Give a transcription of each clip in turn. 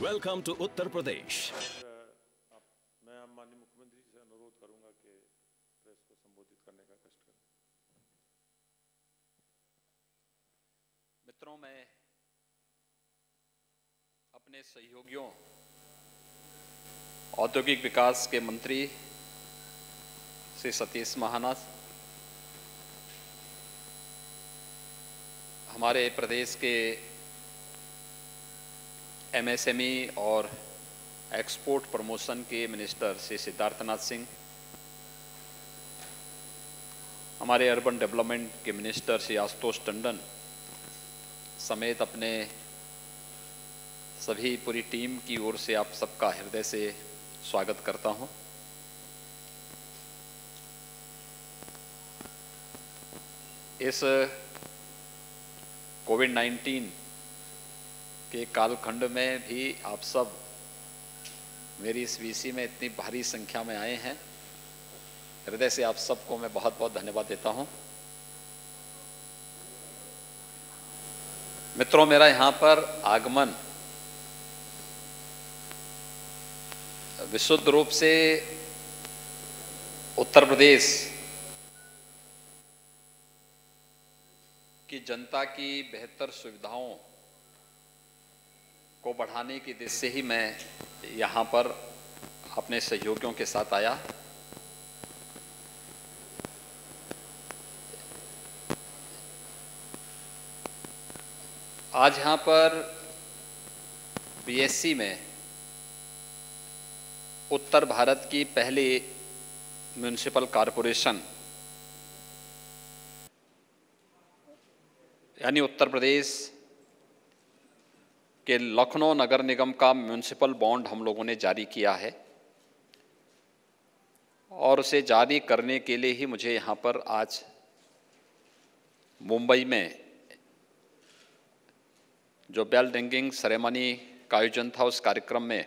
Welcome to Uttar Pradesh. मैं माननीय मुख्यमंत्री जी से अनुरोध करूंगा कि प्रेस को संबोधित करने का कष्ट करें। मित्रों, मैं अपने सहयोगियों औद्योगिक विकास के मंत्री श्री सतीश महाना, हमारे प्रदेश के एमएसएमई और एक्सपोर्ट प्रमोशन के मिनिस्टर श्री सिद्धार्थ नाथ सिंह, हमारे अर्बन डेवलपमेंट के मिनिस्टर श्री आशुतोष टंडन समेत अपने सभी पूरी टीम की ओर से आप सबका हृदय से स्वागत करता हूं। इस कोविड-19 के कालखंड में भी आप सब मेरी इस वीसी में इतनी भारी संख्या में आए हैं, हृदय से आप सबको मैं बहुत बहुत धन्यवाद देता हूं। मित्रों, मेरा यहां पर आगमन विशुद्ध रूप से उत्तर प्रदेश की जनता की बेहतर सुविधाओं को बढ़ाने की दिशा से ही मैं यहाँ पर अपने सहयोगियों के साथ आया। आज यहाँ पर बीएससी में उत्तर भारत की पहली म्युनिसिपल कॉरपोरेशन यानी उत्तर प्रदेश के लखनऊ नगर निगम का म्युनिसिपल बॉन्ड हम लोगों ने जारी किया है और उसे जारी करने के लिए ही मुझे यहाँ पर आज मुंबई में जो बेल रिंगिंग सेरेमनी का आयोजन था उस कार्यक्रम में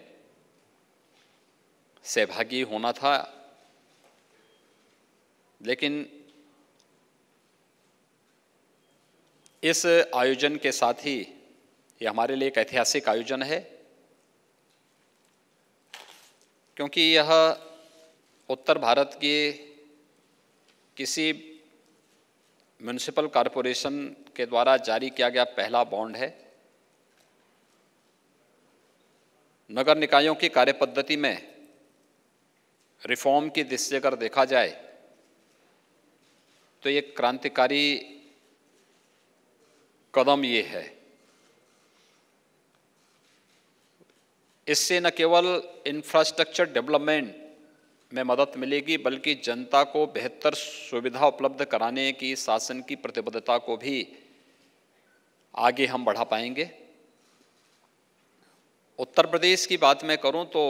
सहभागी होना था, लेकिन इस आयोजन के साथ ही ये हमारे लिए एक ऐतिहासिक आयोजन है, क्योंकि यह उत्तर भारत के किसी म्युनिसिपल कॉरपोरेशन के द्वारा जारी किया गया पहला बॉन्ड है। नगर निकायों की कार्यपद्धति में रिफॉर्म की दृष्टि से अगर देखा जाए तो ये क्रांतिकारी कदम ये है। इससे न केवल इंफ्रास्ट्रक्चर डेवलपमेंट में मदद मिलेगी बल्कि जनता को बेहतर सुविधा उपलब्ध कराने की शासन की प्रतिबद्धता को भी आगे हम बढ़ा पाएंगे। उत्तर प्रदेश की बात मैं करूं तो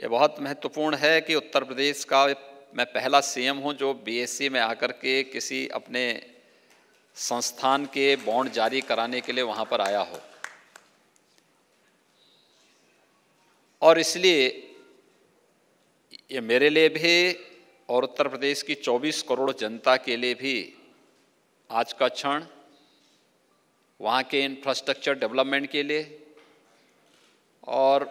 ये बहुत महत्वपूर्ण है कि उत्तर प्रदेश का मैं पहला सीएम हूं जो बीएससी में आकर के किसी अपने संस्थान के बॉन्ड जारी कराने के लिए वहाँ पर आया हो, और इसलिए ये मेरे लिए भी और उत्तर प्रदेश की 24 करोड़ जनता के लिए भी आज का क्षण वहाँ के इंफ्रास्ट्रक्चर डेवलपमेंट के लिए और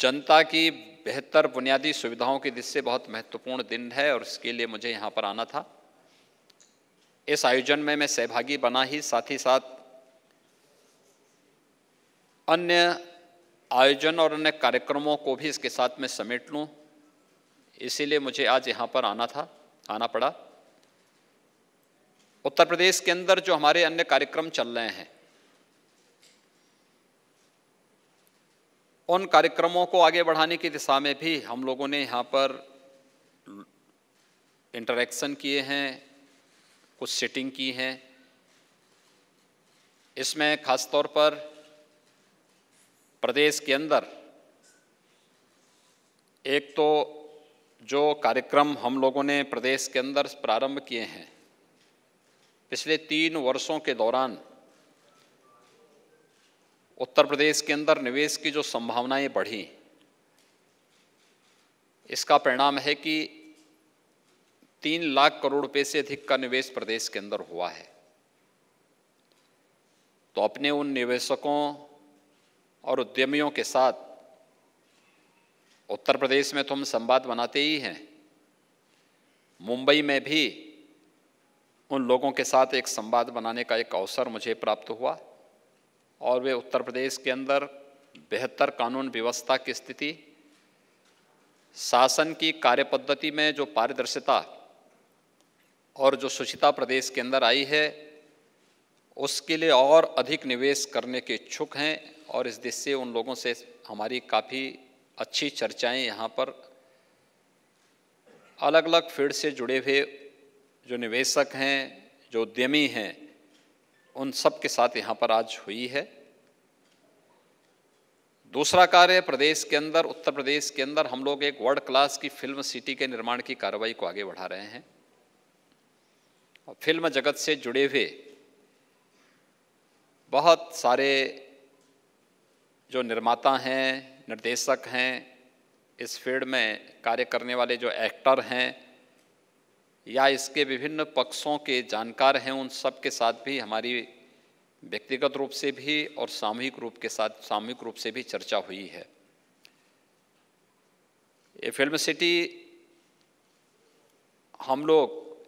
जनता की बेहतर बुनियादी सुविधाओं की दृष्टि से बहुत महत्वपूर्ण दिन है, और इसके लिए मुझे यहाँ पर आना था। इस आयोजन में मैं सहभागी बना ही साथ ही साथ अन्य आयोजन और अन्य कार्यक्रमों को भी इसके साथ में समेट लूं, इसीलिए मुझे आज यहाँ पर आना पड़ा। उत्तर प्रदेश के अंदर जो हमारे अन्य कार्यक्रम चल रहे हैं उन कार्यक्रमों को आगे बढ़ाने की दिशा में भी हम लोगों ने यहाँ पर इंटरैक्शन किए हैं, कुछ सेटिंग की हैं। इसमें खास तौर पर प्रदेश के अंदर एक तो जो कार्यक्रम हम लोगों ने प्रदेश के अंदर प्रारंभ किए हैं पिछले 3 वर्षों के दौरान उत्तर प्रदेश के अंदर निवेश की जो संभावनाएं बढ़ी, इसका परिणाम है कि 3 लाख करोड़ रुपए से अधिक का निवेश प्रदेश के अंदर हुआ है। तो अपने उन निवेशकों और उद्यमियों के साथ उत्तर प्रदेश में तो हम संवाद बनाते ही हैं, मुंबई में भी उन लोगों के साथ एक संवाद बनाने का एक अवसर मुझे प्राप्त हुआ और वे उत्तर प्रदेश के अंदर बेहतर कानून व्यवस्था की स्थिति, शासन की कार्यपद्धति में जो पारदर्शिता और जो शुचिता प्रदेश के अंदर आई है उसके लिए और अधिक निवेश करने के इच्छुक हैं और इस दिशा से उन लोगों से हमारी काफ़ी अच्छी चर्चाएं यहाँ पर अलग अलग फील्ड से जुड़े हुए जो निवेशक हैं, जो उद्यमी हैं, उन सब के साथ यहाँ पर आज हुई है। दूसरा कार्य प्रदेश के अंदर, उत्तर प्रदेश के अंदर हम लोग एक वर्ल्ड क्लास की फिल्म सिटी के निर्माण की कार्रवाई को आगे बढ़ा रहे हैं और फिल्म जगत से जुड़े हुए बहुत सारे जो निर्माता हैं, निर्देशक हैं, इस फील्ड में कार्य करने वाले जो एक्टर हैं या इसके विभिन्न पक्षों के जानकार हैं, उन सब के साथ भी हमारी व्यक्तिगत रूप से भी और सामूहिक रूप से भी चर्चा हुई है। ये फिल्म सिटी हम लोग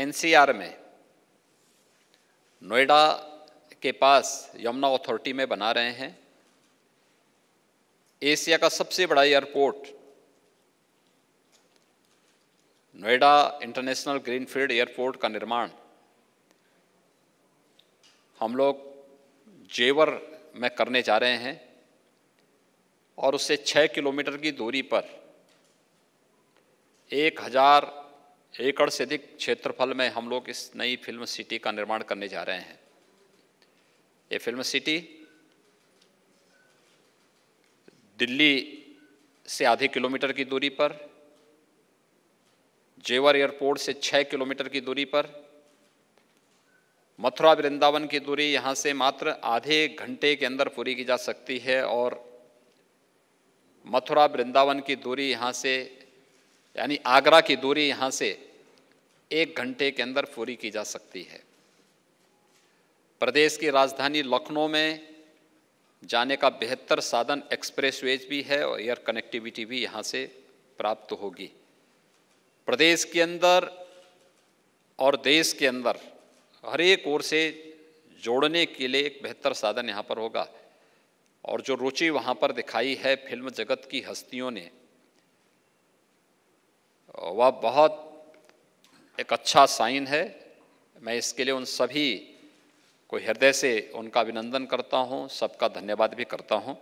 एनसीआर में नोएडा के पास यमुना अथॉरिटी में बना रहे हैं। एशिया का सबसे बड़ा airport Noida international greenfield airport का निर्माण हम लोग जेवर में करने जा रहे हैं और उससे 6 किलोमीटर की दूरी पर 1000 एकड़ से अधिक क्षेत्रफल में हम लोग इस नई फिल्म सिटी का निर्माण करने जा रहे हैं। ये फिल्म सिटी दिल्ली से आधे किलोमीटर की दूरी पर, जेवर एयरपोर्ट से 6 किलोमीटर की दूरी पर, मथुरा वृंदावन की दूरी यहाँ से मात्र आधे घंटे के अंदर पूरी की जा सकती है और मथुरा वृंदावन की दूरी यहाँ से यानी आगरा की दूरी यहाँ से 1 घंटे के अंदर पूरी की जा सकती है। प्रदेश की राजधानी लखनऊ में जाने का बेहतर साधन एक्सप्रेसवेज भी है और एयर कनेक्टिविटी भी यहाँ से प्राप्त होगी। प्रदेश के अंदर और देश के अंदर हर एक ओर से जोड़ने के लिए एक बेहतर साधन यहाँ पर होगा और जो रुचि वहाँ पर दिखाई है फिल्म जगत की हस्तियों ने, वह बहुत एक अच्छा साइन है। मैं इसके लिए उन सभी को हृदय से उनका अभिनंदन करता हूं, सबका धन्यवाद भी करता हूं।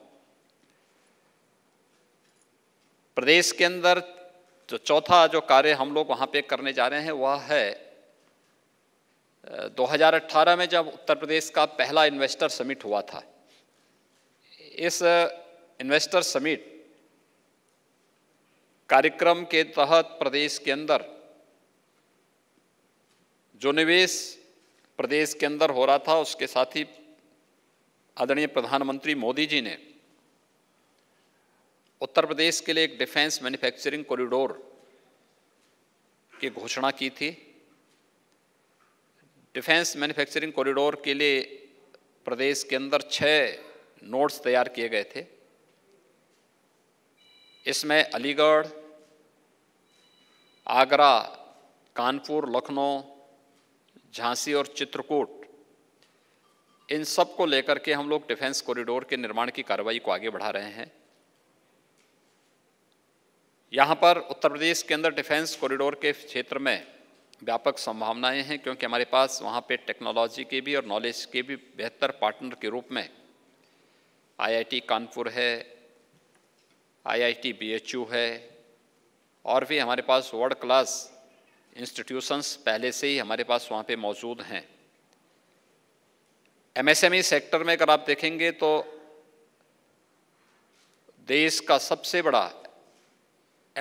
प्रदेश के अंदर जो चौथा जो कार्य हम लोग वहां पे करने जा रहे हैं वह है 2018 में जब उत्तर प्रदेश का पहला इन्वेस्टर समिट हुआ था। इस इन्वेस्टर समिट कार्यक्रम के तहत प्रदेश के अंदर जो निवेश प्रदेश के अंदर हो रहा था उसके साथ ही आदरणीय प्रधानमंत्री मोदी जी ने उत्तर प्रदेश के लिए एक डिफेंस मैन्युफैक्चरिंग कॉरिडोर की घोषणा की थी। डिफेंस मैन्युफैक्चरिंग कॉरिडोर के लिए प्रदेश के अंदर 6 नोड्स तैयार किए गए थे। इसमें अलीगढ़, आगरा, कानपुर, लखनऊ, झांसी और चित्रकूट, इन सब को लेकर के हम लोग डिफेंस कॉरिडोर के निर्माण की कार्रवाई को आगे बढ़ा रहे हैं। यहाँ पर उत्तर प्रदेश के अंदर डिफेंस कॉरिडोर के क्षेत्र में व्यापक संभावनाएं हैं क्योंकि हमारे पास वहाँ पे टेक्नोलॉजी के भी और नॉलेज के भी बेहतर पार्टनर के रूप में आईआईटी कानपुर है, आईआईटी BHU है और भी हमारे पास वर्ल्ड क्लास इंस्टीट्यूशंस पहले से ही हमारे पास वहाँ पे मौजूद हैं। MSME सेक्टर में अगर आप देखेंगे तो देश का सबसे बड़ा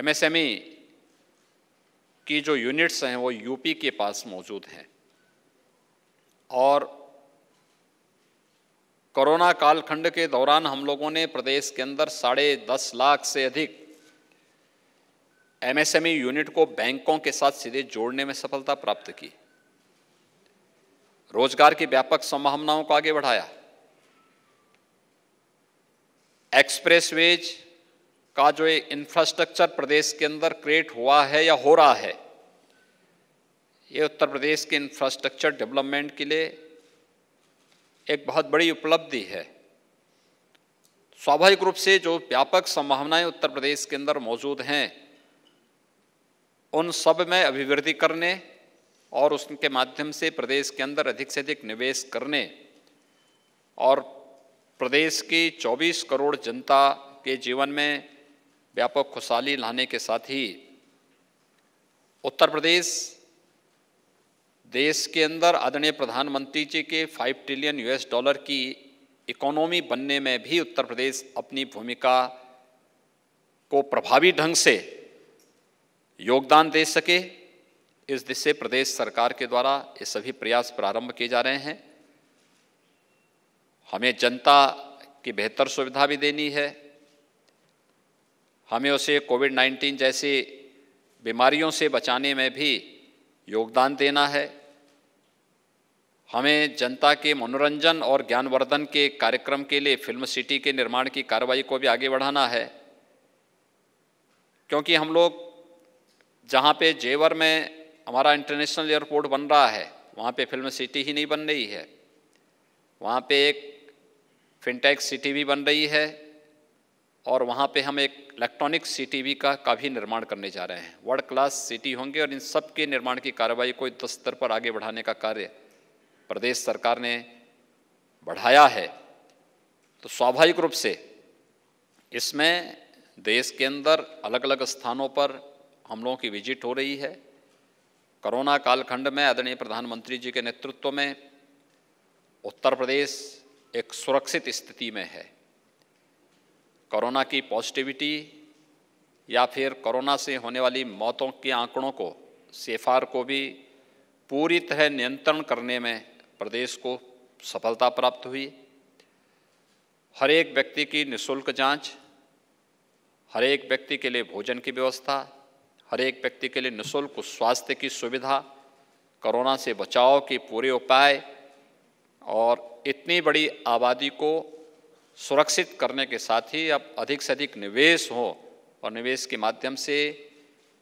MSME की जो यूनिट्स हैं वो UP के पास मौजूद हैं और कोरोना कालखंड के दौरान हम लोगों ने प्रदेश के अंदर 10.5 लाख से अधिक MSME यूनिट को बैंकों के साथ सीधे जोड़ने में सफलता प्राप्त की, रोजगार की व्यापक संभावनाओं को आगे बढ़ाया एक्सप्रेसवेज का जो ये इंफ्रास्ट्रक्चर प्रदेश के अंदर क्रिएट हुआ है या हो रहा है, ये उत्तर प्रदेश के इंफ्रास्ट्रक्चर डेवलपमेंट के लिए एक बहुत बड़ी उपलब्धि है। स्वाभाविक रूप से जो व्यापक संभावनाएं उत्तर प्रदेश के अंदर मौजूद हैं, उन सब में अभिवृद्धि करने और उसके माध्यम से प्रदेश के अंदर अधिक से अधिक निवेश करने और प्रदेश की 24 करोड़ जनता के जीवन में व्यापक खुशहाली लाने के साथ ही उत्तर प्रदेश देश के अंदर आदरणीय प्रधानमंत्री जी के $5 ट्रिलियन की इकोनॉमी बनने में भी उत्तर प्रदेश अपनी भूमिका को प्रभावी ढंग से योगदान दे सके, इस दिशा प्रदेश सरकार के द्वारा ये सभी प्रयास प्रारंभ किए जा रहे हैं। हमें जनता की बेहतर सुविधा भी देनी है, हमें उसे कोविड-19 जैसी बीमारियों से बचाने में भी योगदान देना है, हमें जनता के मनोरंजन और ज्ञानवर्धन के कार्यक्रम के लिए फिल्म सिटी के निर्माण की कार्रवाई को भी आगे बढ़ाना है, क्योंकि हम लोग जहाँ पे जेवर में हमारा इंटरनेशनल एयरपोर्ट बन रहा है, वहाँ पे फिल्म सिटी ही नहीं बन रही है, वहाँ पे एक फिनटेक सिटी भी बन रही है और वहाँ पे हम एक इलेक्ट्रॉनिक सिटी भी का भी निर्माण करने जा रहे हैं। वर्ल्ड क्लास सिटी होंगे और इन सब के निर्माण की कार्रवाई को युद्ध स्तर पर आगे बढ़ाने का कार्य प्रदेश सरकार ने बढ़ाया है। तो स्वाभाविक रूप से इसमें देश के अंदर अलग अलग स्थानों पर हम लोगों की विजिट हो रही है। कोरोना कालखंड में आदरणीय प्रधानमंत्री जी के नेतृत्व में उत्तर प्रदेश एक सुरक्षित स्थिति में है। कोरोना की पॉजिटिविटी या फिर कोरोना से होने वाली मौतों के आंकड़ों को, सीएफआर को भी पूरी तरह नियंत्रण करने में प्रदेश को सफलता प्राप्त हुई। हर एक व्यक्ति की निःशुल्क जांच, हर एक व्यक्ति के लिए भोजन की व्यवस्था, हर एक व्यक्ति के लिए निःशुल्क स्वास्थ्य की सुविधा, कोरोना से बचाव के पूरे उपाय और इतनी बड़ी आबादी को सुरक्षित करने के साथ ही अब अधिक से अधिक निवेश हो और निवेश के माध्यम से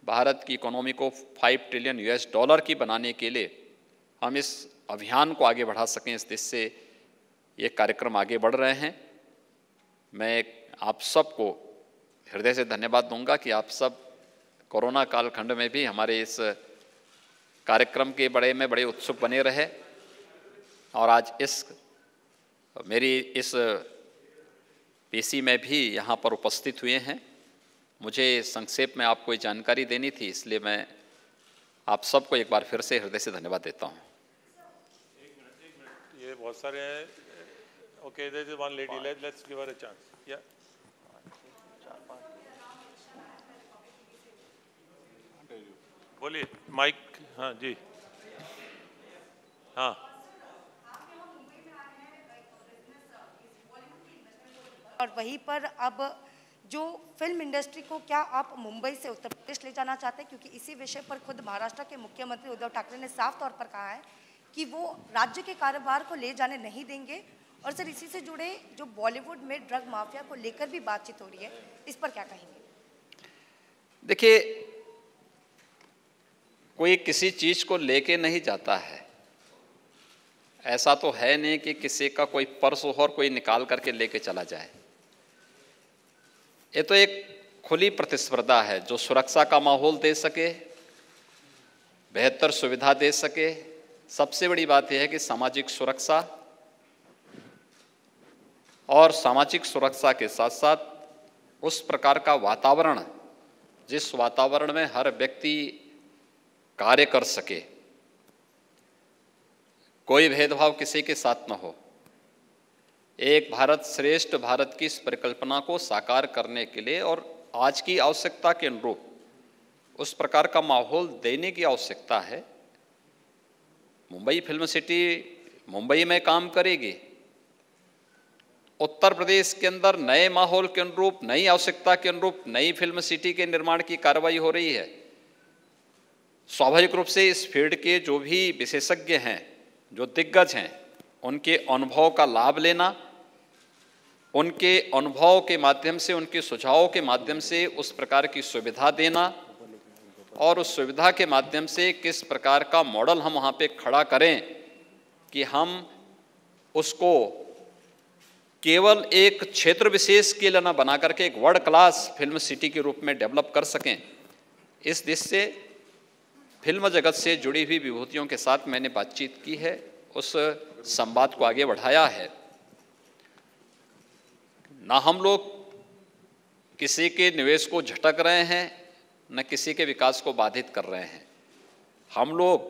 भारत की इकोनॉमी को $5 ट्रिलियन की बनाने के लिए हम इस अभियान को आगे बढ़ा सकें, इस दिशा से ये कार्यक्रम आगे बढ़ रहे हैं। मैं आप सबको हृदय से धन्यवाद दूंगा कि आप सब कोरोना कालखंड में भी हमारे इस कार्यक्रम के बड़े उत्सुक बने रहे और आज इस मेरी इस पीसी में भी यहाँ पर उपस्थित हुए हैं। मुझे संक्षेप में आपको ये जानकारी देनी थी, इसलिए मैं आप सबको एक बार फिर से हृदय से धन्यवाद देता हूँ। ये बहुत सारे हैं। Okay, there is one lady, let's give her a chance. या बोलिए माइक। हाँ जी, हाँ और वहीं पर अब जो फिल्म इंडस्ट्री को क्या आप मुंबई से उत्तर प्रदेश ले जाना चाहते हैं, क्योंकि इसी विषय पर खुद महाराष्ट्र के मुख्यमंत्री उद्धव ठाकरे ने साफ तौर पर कहा है कि वो राज्य के कारोबार को ले जाने नहीं देंगे। और सर, इसी से जुड़े जो बॉलीवुड में ड्रग माफिया को लेकर भी बातचीत हो रही है, इस पर क्या कहेंगे? देखिए, कोई किसी चीज़ को लेके नहीं जाता है, ऐसा तो है नहीं कि किसी का कोई पर्स हो और कोई निकाल करके लेके चला जाए। ये तो एक खुली प्रतिस्पर्धा है जो सुरक्षा का माहौल दे सके, बेहतर सुविधा दे सके। सबसे बड़ी बात यह है कि सामाजिक सुरक्षा, और सामाजिक सुरक्षा के साथ साथ उस प्रकार का वातावरण जिस वातावरण में हर व्यक्ति कार्य कर सके, कोई भेदभाव किसी के साथ न हो। एक भारत श्रेष्ठ भारत की इस परिकल्पना को साकार करने के लिए और आज की आवश्यकता के अनुरूप उस प्रकार का माहौल देने की आवश्यकता है। मुंबई फिल्म सिटी मुंबई में काम करेगी। उत्तर प्रदेश के अंदर नए माहौल के अनुरूप, नई आवश्यकता के अनुरूप नई फिल्म सिटी के निर्माण की कार्रवाई हो रही है। स्वाभाविक रूप से इस फील्ड के जो भी विशेषज्ञ हैं, जो दिग्गज हैं, उनके अनुभव का लाभ लेना उनके अनुभव के माध्यम से, उनके सुझावों के माध्यम से उस प्रकार की सुविधा देना और उस सुविधा के माध्यम से किस प्रकार का मॉडल हम वहाँ पे खड़ा करें कि हम उसको केवल एक क्षेत्र विशेष के लिए ना बना करके एक वर्ल्ड क्लास फिल्म सिटी के रूप में डेवलप कर सकें। इस दिशा से फिल्म जगत से जुड़ी हुई विभूतियों के साथ मैंने बातचीत की है, उस संवाद को आगे बढ़ाया है। ना हम लोग किसी के निवेश को झटक रहे हैं, न किसी के विकास को बाधित कर रहे हैं। हम लोग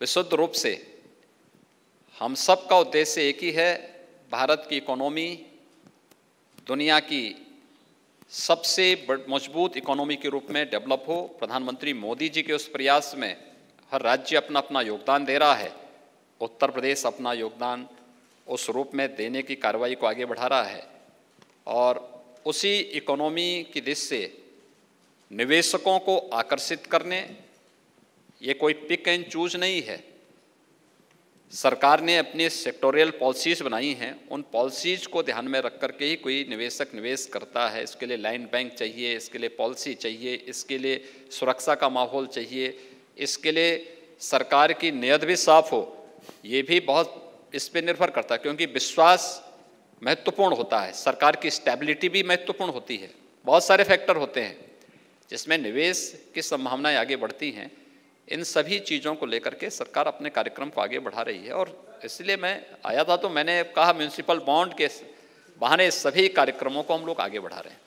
विशुद्ध रूप से, हम सब का उद्देश्य एक ही है, भारत की इकोनॉमी दुनिया की सबसे मजबूत इकोनॉमी के रूप में डेवलप हो। प्रधानमंत्री मोदी जी के उस प्रयास में हर राज्य अपना अपना योगदान दे रहा है। उत्तर प्रदेश अपना योगदान उस रूप में देने की कार्रवाई को आगे बढ़ा रहा है और उसी इकोनॉमी की दिशा से निवेशकों को आकर्षित करने, ये कोई पिक एंड चूज नहीं है। सरकार ने अपने सेक्टोरियल पॉलिसीज़ बनाई हैं, उन पॉलिसीज़ को ध्यान में रख करके ही कोई निवेशक निवेश करता है। इसके लिए लैंड बैंक चाहिए, इसके लिए पॉलिसी चाहिए, इसके लिए सुरक्षा का माहौल चाहिए, इसके लिए सरकार की नीयत भी साफ हो, ये भी बहुत इस पर निर्भर करता है, क्योंकि विश्वास महत्वपूर्ण होता है, सरकार की स्टेबिलिटी भी महत्वपूर्ण होती है। बहुत सारे फैक्टर होते हैं जिसमें निवेश की संभावनाएं आगे बढ़ती हैं। इन सभी चीज़ों को लेकर के सरकार अपने कार्यक्रम को आगे बढ़ा रही है और इसलिए मैं आया था, तो मैंने कहा म्यूनिसिपल बॉन्ड के बहाने सभी कार्यक्रमों को हम लोग आगे बढ़ा रहे हैं।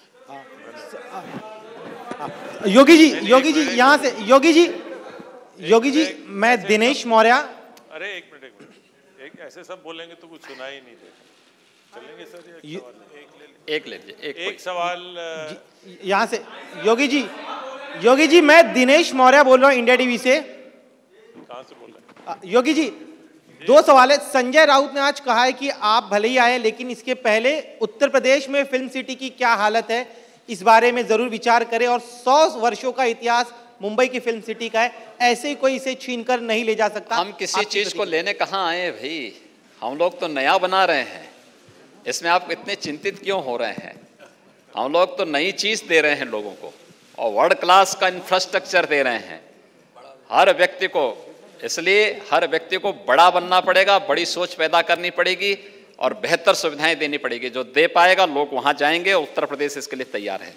योगी जी यहाँ से, योगी जी मैं दिनेश मौर्या। अरे एक मिनट, ऐसे सब बोलेंगे तो कुछ सुना ही नहीं देगा। एक सवाल यहाँ से। योगी जी मैं दिनेश मौर्या बोल रहा हूँ, इंडिया टीवी से। कहाँ से बोल रहे हैं? योगी जी दो सवाल है। संजय राउत ने आज कहा है कि आप भले ही आए, लेकिन इसके पहले उत्तर प्रदेश में फिल्म सिटी की क्या हालत है, इस बारे में जरूर विचार करें। और 100 वर्षों का इतिहास मुंबई की फिल्म सिटी का है, ऐसे ही कोई इसे छीन कर नहीं ले जा सकता। हम किसी चीज को लेने कहाँ आए भाई, हम लोग तो नया बना रहे हैं, इसमें आप इतने चिंतित क्यों हो रहे हैं? हम लोग तो नई चीज़ दे रहे हैं लोगों को और वर्ल्ड क्लास का इंफ्रास्ट्रक्चर दे रहे हैं हर व्यक्ति को। इसलिए हर व्यक्ति को बड़ा बनना पड़ेगा, बड़ी सोच पैदा करनी पड़ेगी और बेहतर सुविधाएं देनी पड़ेगी। जो दे पाएगा लोग वहां जाएंगे। उत्तर प्रदेश इसके लिए तैयार है।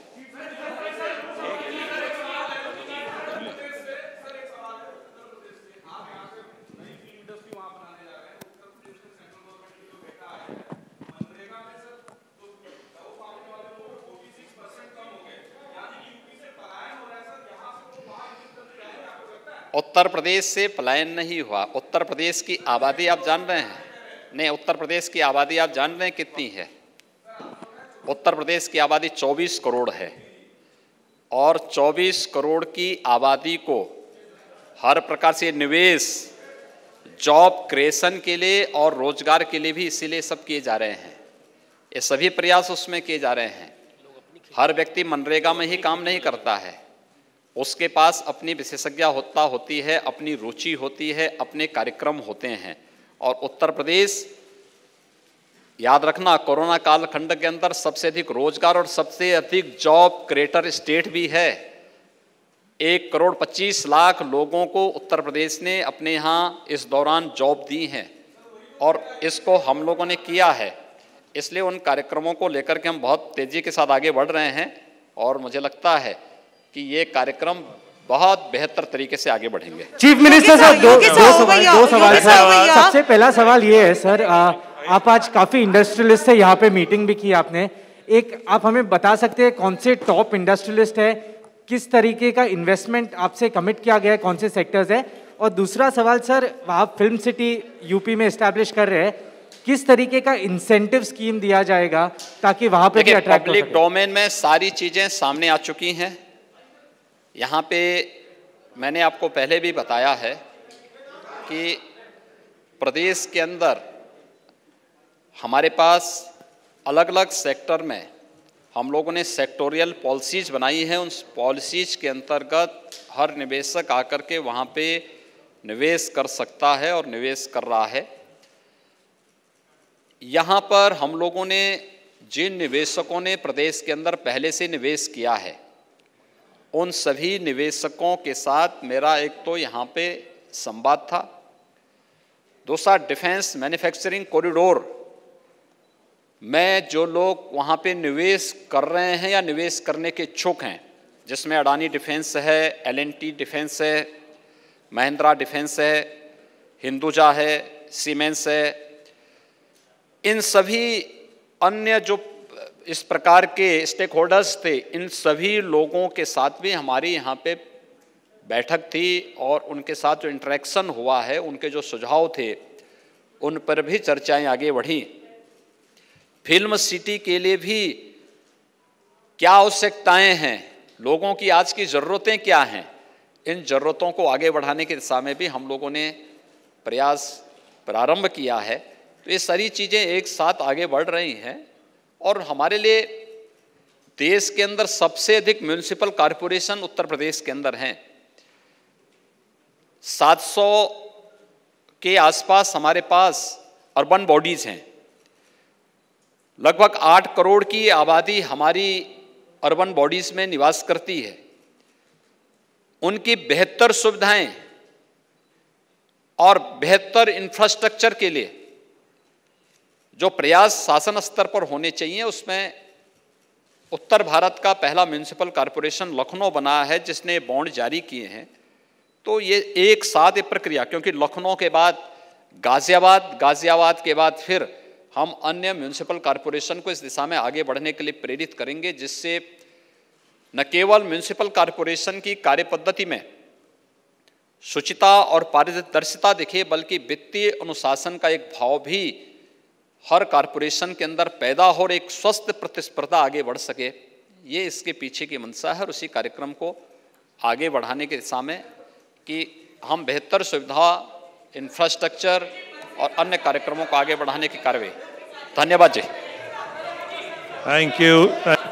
उत्तर प्रदेश से पलायन नहीं हुआ। उत्तर प्रदेश की आबादी आप जान रहे हैं? नहीं, उत्तर प्रदेश की आबादी आप जान रहे हैं कितनी है? उत्तर प्रदेश की आबादी 24 करोड़ है और 24 करोड़ की आबादी को हर प्रकार से निवेश, जॉब क्रिएशन के लिए और रोजगार के लिए भी इसीलिए सब किए जा रहे हैं, ये सभी प्रयास उसमें किए जा रहे हैं। हर व्यक्ति मनरेगा में ही काम नहीं करता है, उसके पास अपनी विशेषज्ञ होती है, अपनी रुचि होती है, अपने कार्यक्रम होते हैं। और उत्तर प्रदेश याद रखना कोरोना कालखंड के अंदर सबसे अधिक रोजगार और सबसे अधिक जॉब क्रिएटर स्टेट भी है। 1,25,00,000 लोगों को उत्तर प्रदेश ने अपने यहाँ इस दौरान जॉब दी हैं और इसको हम लोगों ने किया है। इसलिए उन कार्यक्रमों को लेकर के हम बहुत तेज़ी के साथ आगे बढ़ रहे हैं और मुझे लगता है कि ये कार्यक्रम बहुत बेहतर तरीके से आगे बढ़ेंगे। चीफ मिनिस्टर सर, दो सवाल सर। सबसे पहला सवाल ये है सर, आप आज काफी इंडस्ट्रियलिस्ट से यहाँ पे मीटिंग भी की आपने। एक आप हमें बता सकते हैं कौन से टॉप इंडस्ट्रियलिस्ट है, किस तरीके का इन्वेस्टमेंट आपसे कमिट किया गया है, कौन से सेक्टर्स है? और दूसरा सवाल सर, आप फिल्म सिटी यूपी में एस्टैब्लिश कर रहे हैं, किस तरीके का इंसेंटिव स्कीम दिया जाएगा ताकि वहाँ पे पब्लिक डोमेन में सारी चीजें सामने आ चुकी हैं। यहाँ पे मैंने आपको पहले भी बताया है कि प्रदेश के अंदर हमारे पास अलग अलग सेक्टर में हम लोगों ने सेक्टोरियल पॉलिसीज़ बनाई हैं। उन पॉलिसीज़ के अंतर्गत हर निवेशक आकर के वहाँ पे निवेश कर सकता है और निवेश कर रहा है। यहाँ पर हम लोगों ने जिन निवेशकों ने प्रदेश के अंदर पहले से निवेश किया है उन सभी निवेशकों के साथ मेरा एक तो यहाँ पे संवाद था। दूसरा डिफेंस मैन्युफैक्चरिंग कॉरिडोर में जो लोग वहाँ पे निवेश कर रहे हैं या निवेश करने के इच्छुक हैं, जिसमें अडानी डिफेंस है, LNT डिफेंस है, महिंद्रा डिफेंस है, हिंदुजा है, सीमेंस है, इन सभी अन्य जो इस प्रकार के स्टेक होल्डर्स थे, इन सभी लोगों के साथ भी हमारी यहाँ पे बैठक थी और उनके साथ जो इंटरेक्शन हुआ है, उनके जो सुझाव थे उन पर भी चर्चाएं आगे बढ़ी। फिल्म सिटी के लिए भी क्या आवश्यकताएं हैं, लोगों की आज की ज़रूरतें क्या हैं, इन ज़रूरतों को आगे बढ़ाने की दिशा में भी हम लोगों ने प्रयास प्रारंभ किया है। तो ये सारी चीज़ें एक साथ आगे बढ़ रही हैं और हमारे लिए देश के अंदर सबसे अधिक म्यूनिसिपल कॉरपोरेशन उत्तर प्रदेश के अंदर हैं। 700 के आसपास हमारे पास अर्बन बॉडीज़ हैं। लगभग 8 करोड़ की आबादी हमारी अर्बन बॉडीज़ में निवास करती है। उनकी बेहतर सुविधाएं और बेहतर इंफ्रास्ट्रक्चर के लिए जो प्रयास शासन स्तर पर होने चाहिए, उसमें उत्तर भारत का पहला म्यूनिसिपल कॉरपोरेशन लखनऊ बना है जिसने बॉन्ड जारी किए हैं। तो ये एक साथ ये प्रक्रिया, क्योंकि लखनऊ के बाद गाज़ियाबाद, गाज़ियाबाद के बाद फिर हम अन्य म्यूनिसिपल कॉरपोरेशन को इस दिशा में आगे बढ़ने के लिए प्रेरित करेंगे, जिससे न केवल म्यूनिसिपल कॉरपोरेशन की कार्यपद्धति में शुचिता और पारदर्शिता दिखे, बल्कि वित्तीय अनुशासन का एक भाव भी हर कॉरपोरेशन के अंदर पैदा हो और एक स्वस्थ प्रतिस्पर्धा आगे बढ़ सके। ये इसके पीछे की मंशा है और उसी कार्यक्रम को आगे बढ़ाने के दिशा में कि हम बेहतर सुविधा, इंफ्रास्ट्रक्चर और अन्य कार्यक्रमों को आगे बढ़ाने की कार्रवाई। धन्यवाद जी। Thank you.